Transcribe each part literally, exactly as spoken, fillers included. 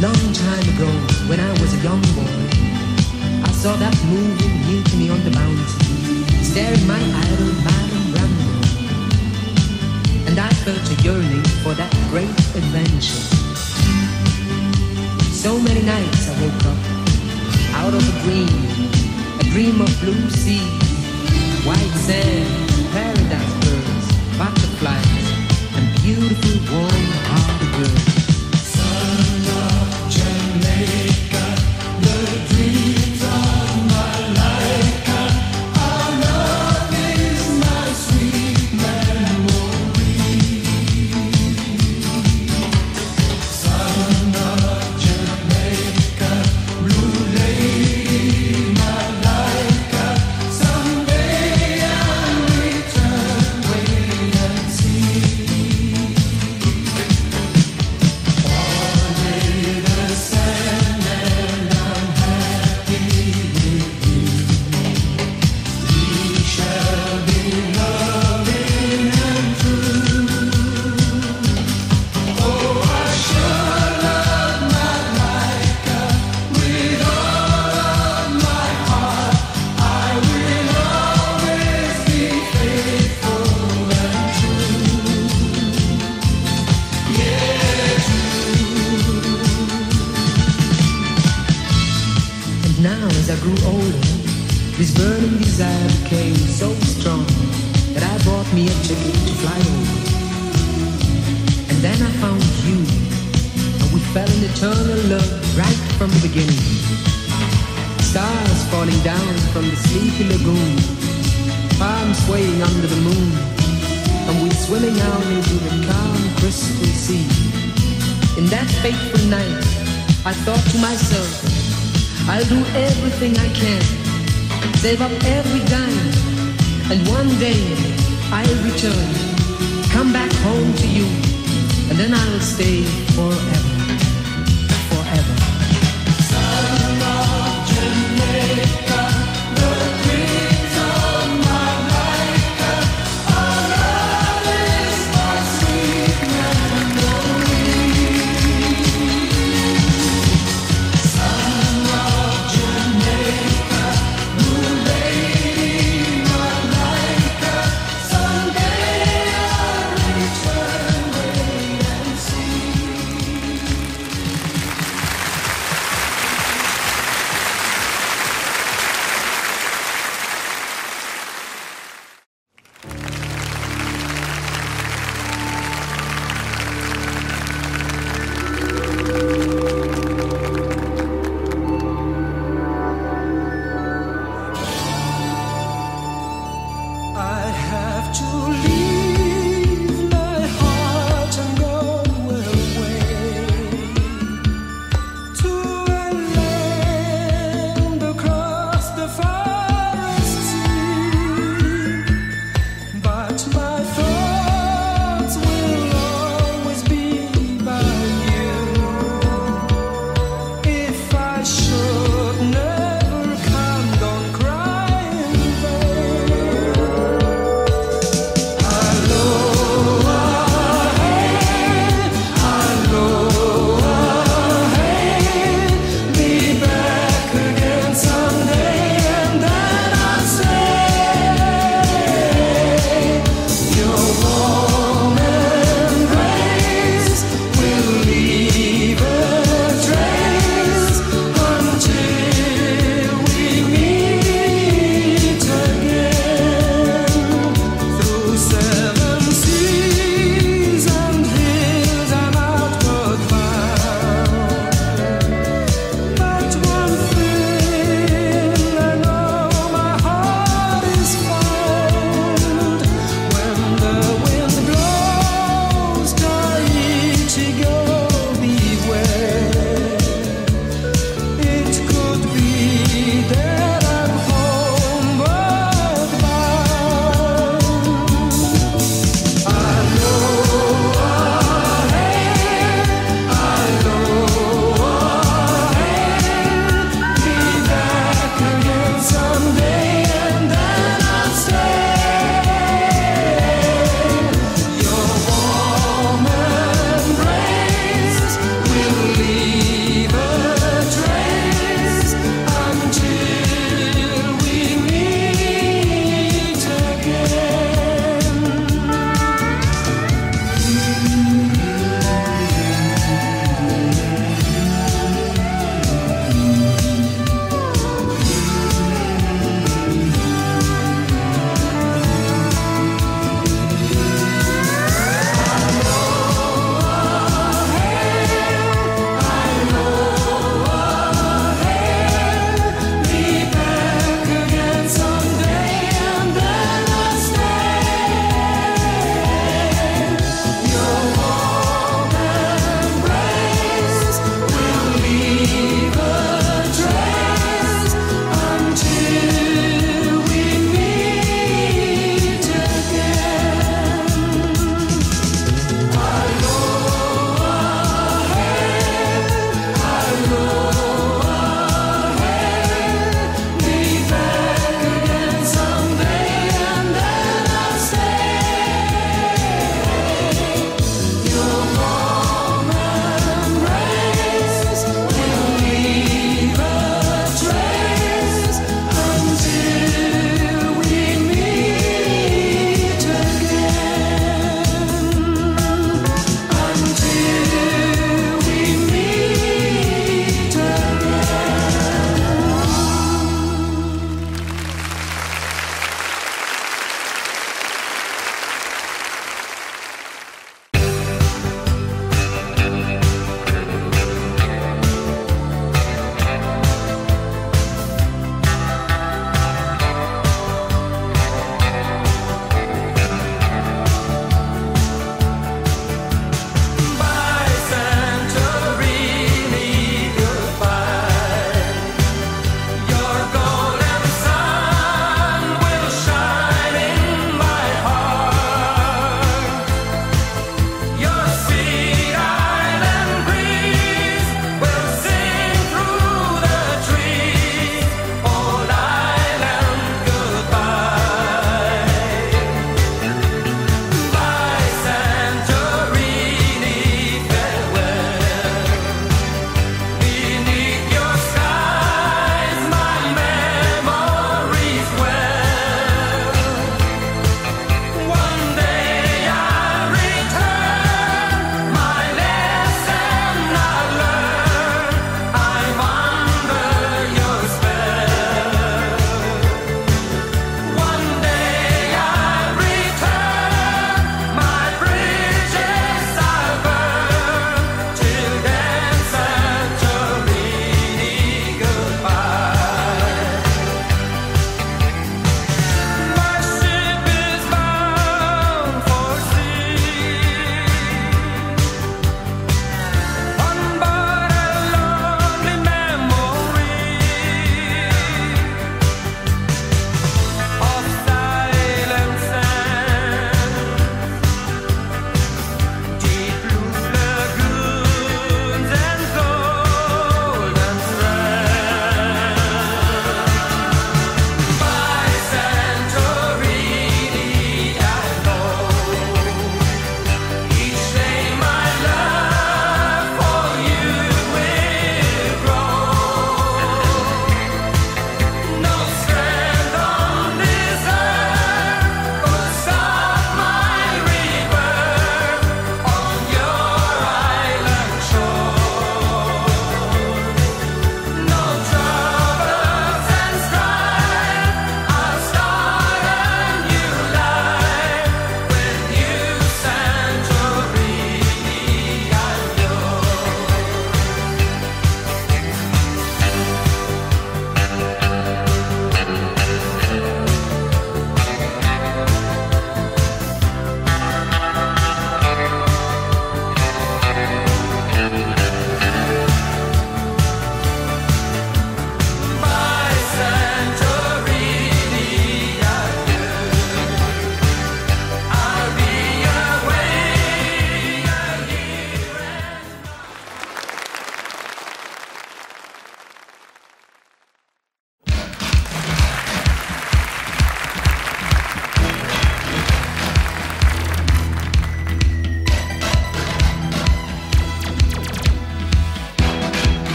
Long time ago, when I was a young boy, I saw that movie new to me on the mountain, staring my idol Marlon Brando, and I felt a yearning for that great adventure. So many nights I woke up out of a dream, a dream of blue sea, white sand, paradise birds, butterflies, and beautiful warm-hearted girls. Now as I grew older, this burning desire became so strong that I bought me a ticket to fly over. And then I found you, and we fell in eternal love right from the beginning. Stars falling down from the sleepy lagoon, palms swaying under the moon, and we swimming out into the calm crystal sea. In that fateful night, I thought to myself, I'll do everything I can, save up every dime, and one day I'll return, come back home to you, and then I'll stay forever, forever. Son of Jamaica, the dreams of my life, our love is my sweet memory. Son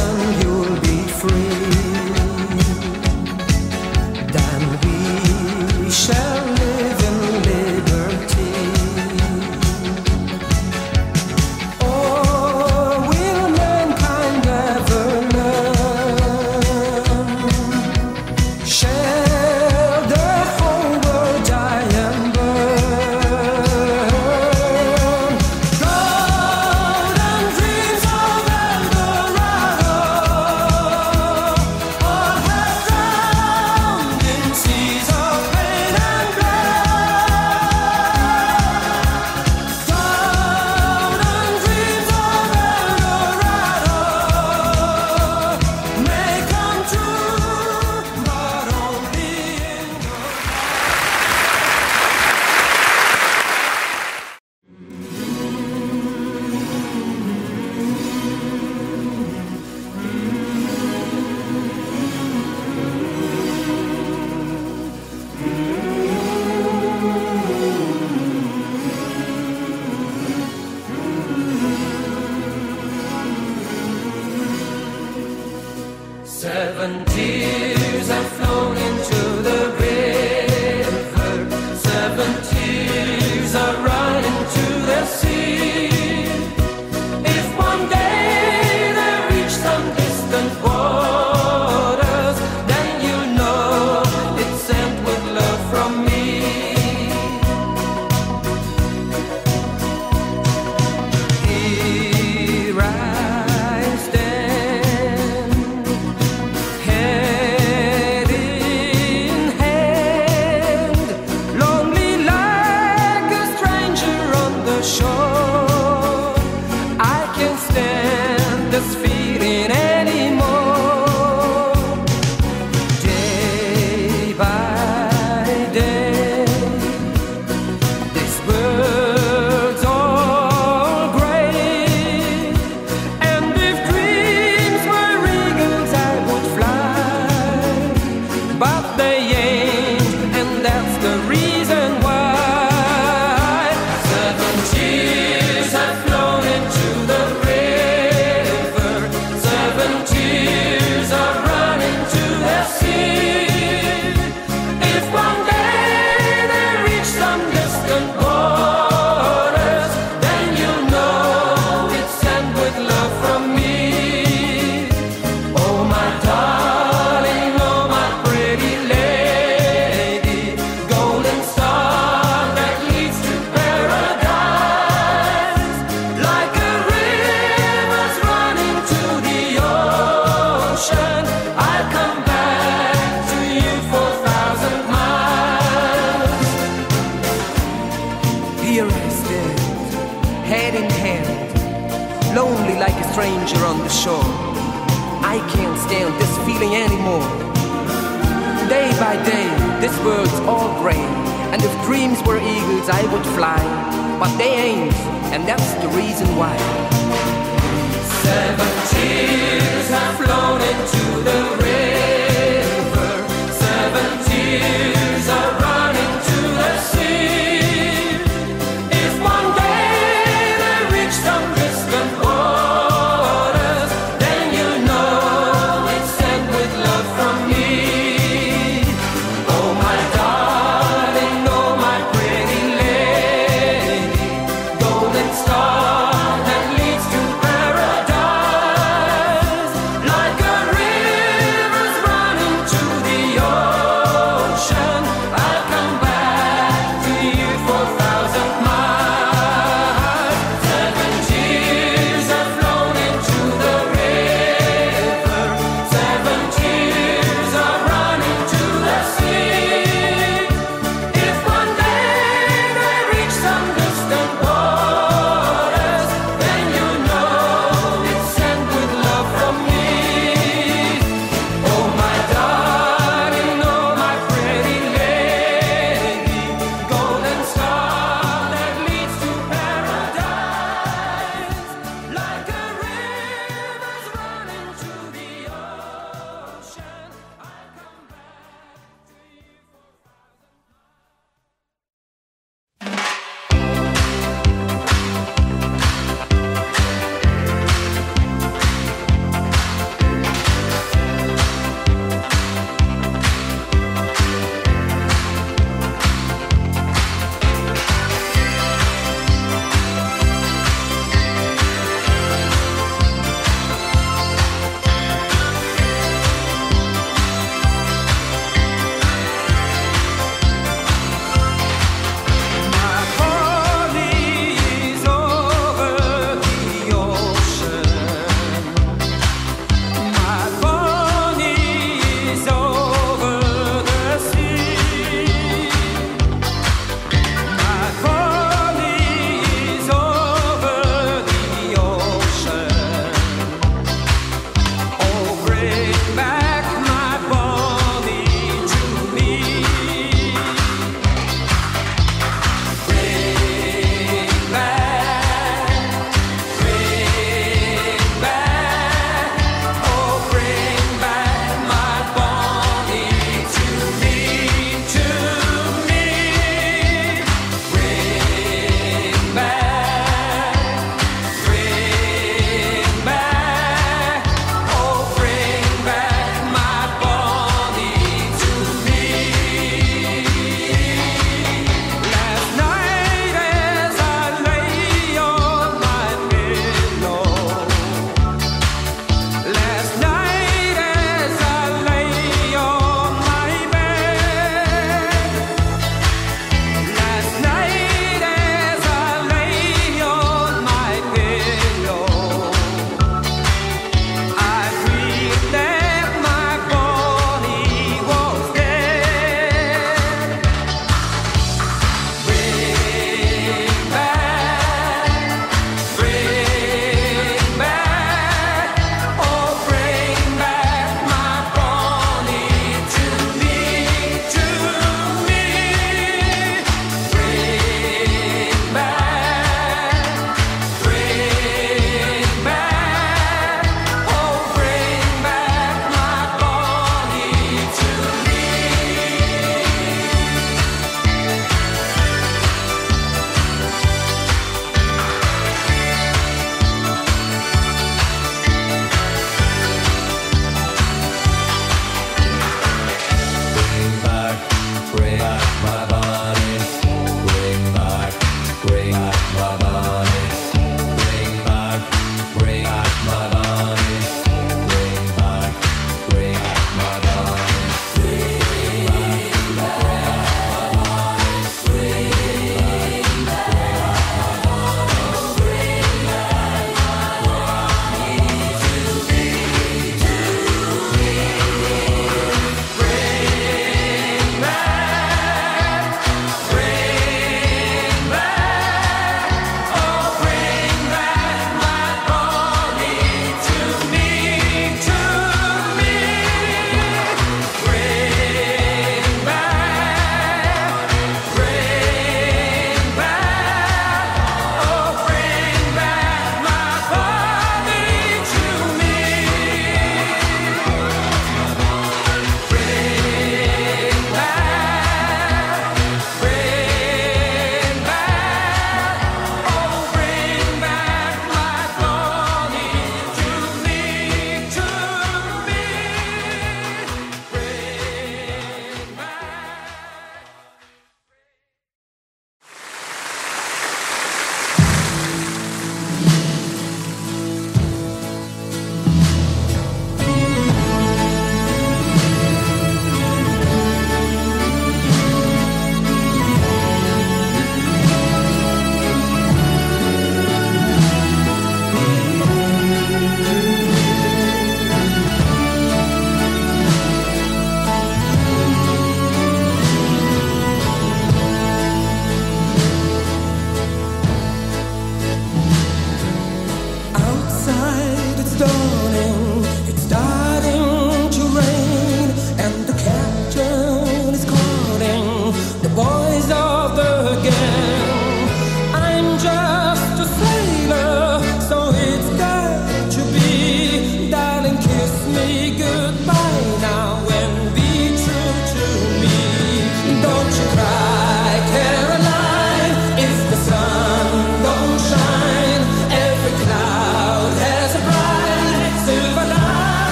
And you'll be free. Then we shall live in liberty. Or will mankind ever learn? Shall the whole world die and burn? Gold and dreams of seven tears have flown into the river. Seven tears are run into the sea. If one day they reach some distant waters, then you know it's sent with love from me. Here I stand, sure, I can't stand this feeling anymore. Day by day, this world's all grey, and if dreams were eagles, I would fly, but they ain't, and that's the reason why. Here I stand, head in hand, lonely like a stranger on the shore. I can't stand this feeling anymore. Day by day, this world's all grey, and if dreams were eagles, I would fly, but they ain't, and that's the reason why. Seven tears have flown into the river.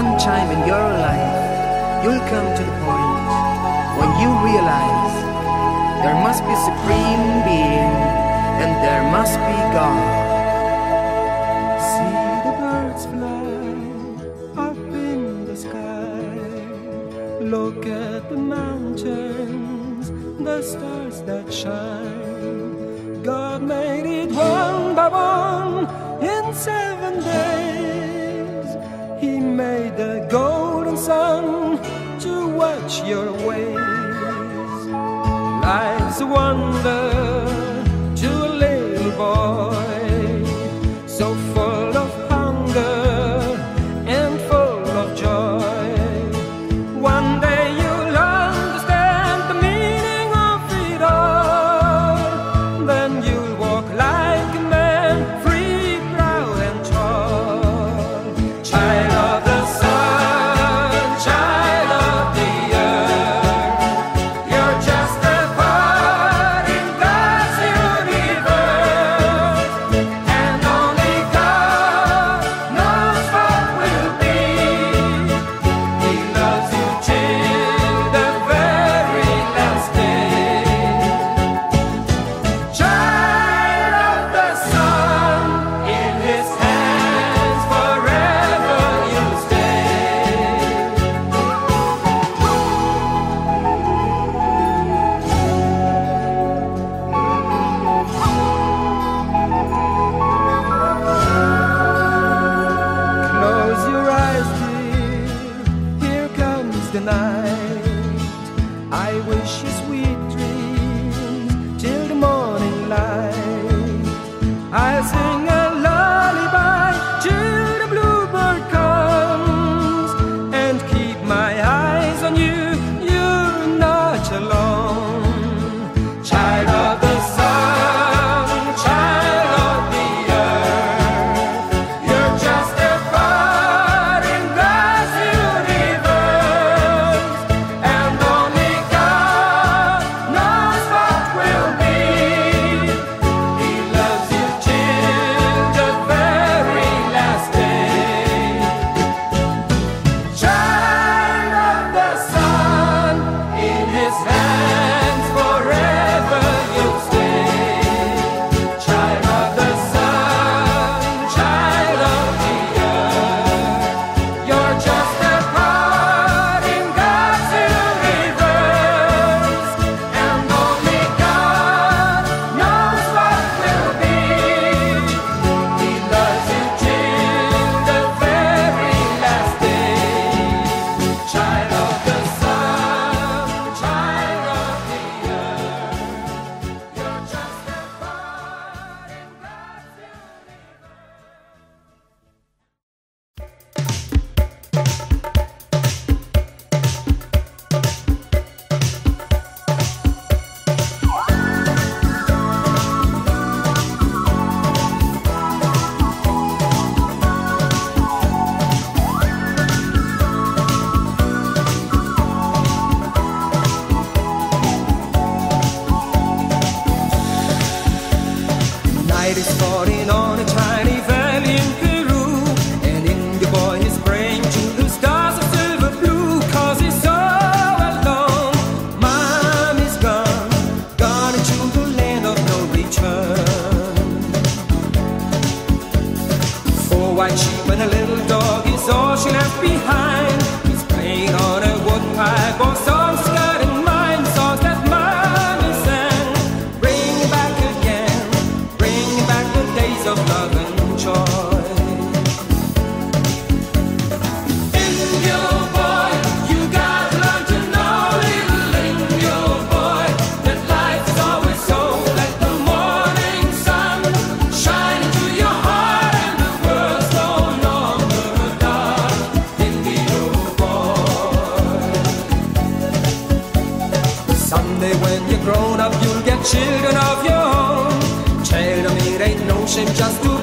one time in your life, you'll come to the point when you realize there must be supreme being and there must be God. See the birds fly up in the sky. Look at the mountains, the stars that shine. God made it one by one in seven days. He made the golden sun to watch your ways. Life's a wonder to a little boy, so full of hunger and full of joy. One day you'll understand the meaning of it all. Then you'll walk like a man, free, proud and tall. Child of the sun, child the night. I wish you sweet dreams till the morning light. I'll sing a lullaby till the bluebird comes, and keep my eyes on you. You're not alone. Child of the sun, child of the earth, you're just a part in God's universe. White sheep and a little dog is all she left behind. He's playing on a wood pipe or songs got in mind, songs that Mommy sang. Bring back again, bring back the days of love and joy. Children of your own, tell them it ain't no shame just to